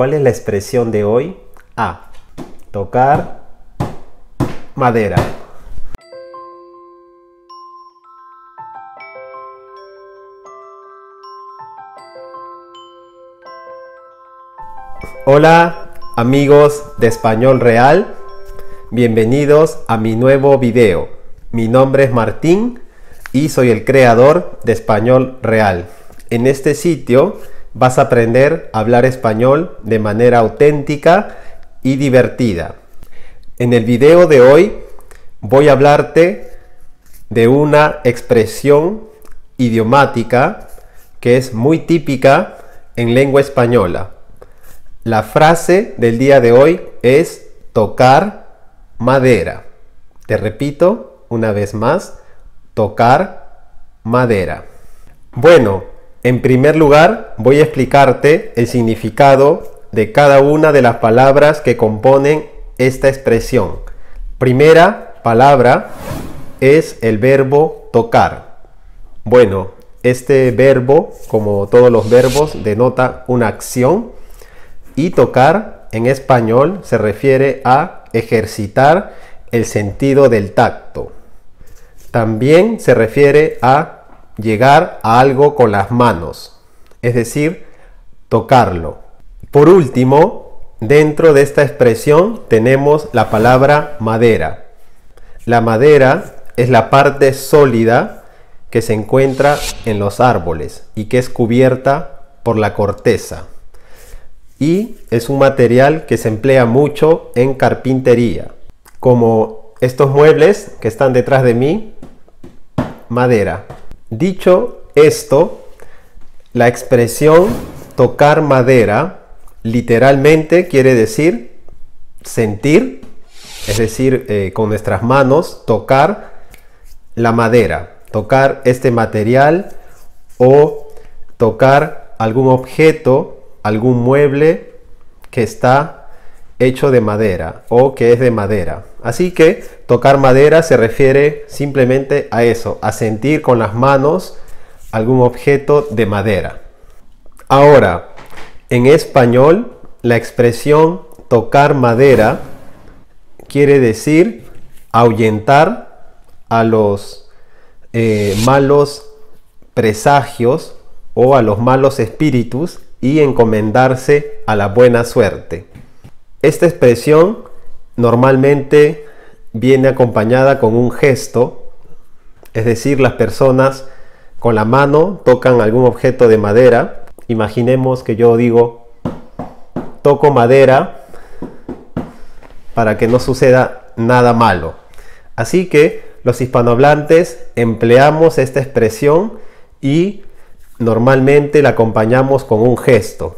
¿Cuál es la expresión de hoy? A. Tocar madera. Hola amigos de Español Real, bienvenidos a mi nuevo video. Mi nombre es Martín y soy el creador de Español Real. En este sitio vas a aprender a hablar español de manera auténtica y divertida. En el video de hoy voy a hablarte de una expresión idiomática que es muy típica en lengua española. La frase del día de hoy es tocar madera. Te repito una vez más, tocar madera. Bueno, en primer lugar voy a explicarte el significado de cada una de las palabras que componen esta expresión. Primera palabra es el verbo tocar. Bueno, este verbo, como todos los verbos, denota una acción. Y tocar en español se refiere a ejercitar el sentido del tacto. También se refiere a llegar a algo con las manos, es decir, tocarlo. Por último, dentro de esta expresión tenemos la palabra madera. La madera es la parte sólida que se encuentra en los árboles y que es cubierta por la corteza. Y es un material que se emplea mucho en carpintería, como estos muebles que están detrás de mí, madera. Dicho esto, la expresión tocar madera literalmente quiere decir sentir, es decir, con nuestras manos tocar la madera, tocar este material o tocar algún objeto, algún mueble que está hecho de madera o que es de madera. Así que tocar madera se refiere simplemente a eso, a sentir con las manos algún objeto de madera. Ahora, en español, la expresión tocar madera quiere decir ahuyentar a los malos presagios o a los malos espíritus y encomendarse a la buena suerte. Esta expresión normalmente viene acompañada con un gesto, es decir, las personas con la mano tocan algún objeto de madera. Imaginemos que yo digo, toco madera para que no suceda nada malo. Así que los hispanohablantes empleamos esta expresión y normalmente la acompañamos con un gesto.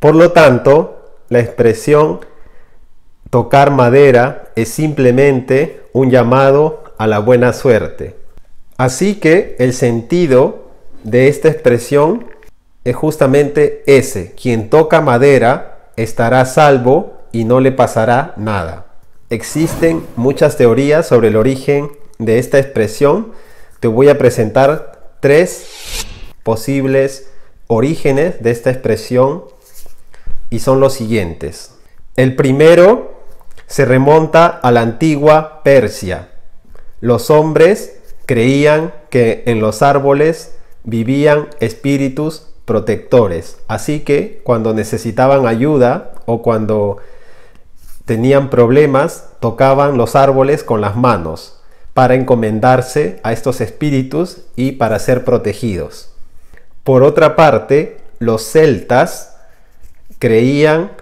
Por lo tanto, la expresión tocar madera es simplemente un llamado a la buena suerte. Así que el sentido de esta expresión es justamente ese. Quien toca madera estará a salvo y no le pasará nada. Existen muchas teorías sobre el origen de esta expresión. Te voy a presentar tres posibles orígenes de esta expresión y son los siguientes. El primero se remonta a la antigua Persia. Los hombres creían que en los árboles vivían espíritus protectores, así que cuando necesitaban ayuda o cuando tenían problemas tocaban los árboles con las manos para encomendarse a estos espíritus y para ser protegidos. Por otra parte, los celtas creían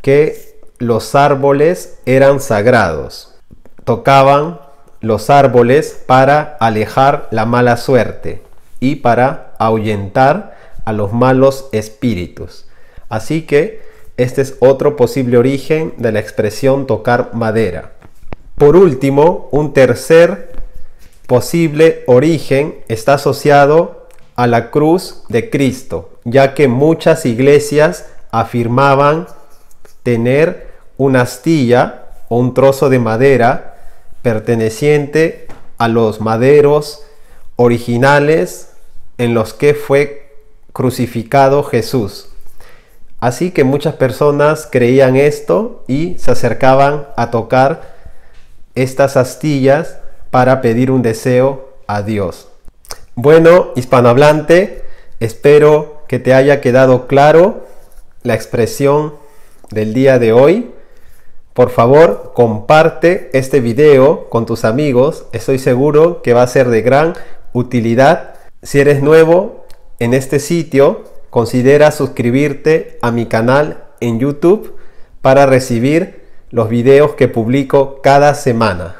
que los árboles eran sagrados. Tocaban los árboles para alejar la mala suerte y para ahuyentar a los malos espíritus. Así que este es otro posible origen de la expresión tocar madera. Por último, un tercer posible origen está asociado a la cruz de Cristo, ya que muchas iglesias afirmaban tener una astilla o un trozo de madera perteneciente a los maderos originales en los que fue crucificado Jesús. Así que muchas personas creían esto y se acercaban a tocar estas astillas para pedir un deseo a Dios. Bueno, hispanohablante, espero que te haya quedado claro la expresión del día de hoy. Por favor, comparte este video con tus amigos. Estoy seguro que va a ser de gran utilidad. Si eres nuevo en este sitio, considera suscribirte a mi canal en YouTube para recibir los videos que publico cada semana.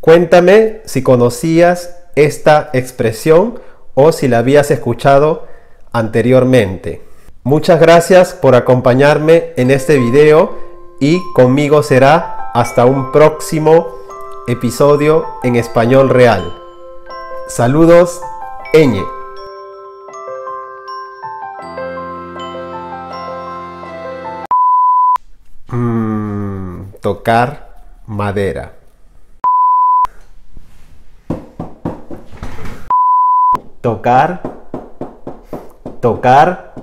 Cuéntame si conocías esta expresión o si la habías escuchado anteriormente. Muchas gracias por acompañarme en este video. Y conmigo será hasta un próximo episodio en Español Real. Saludos, Ñ. Tocar madera. Tocar.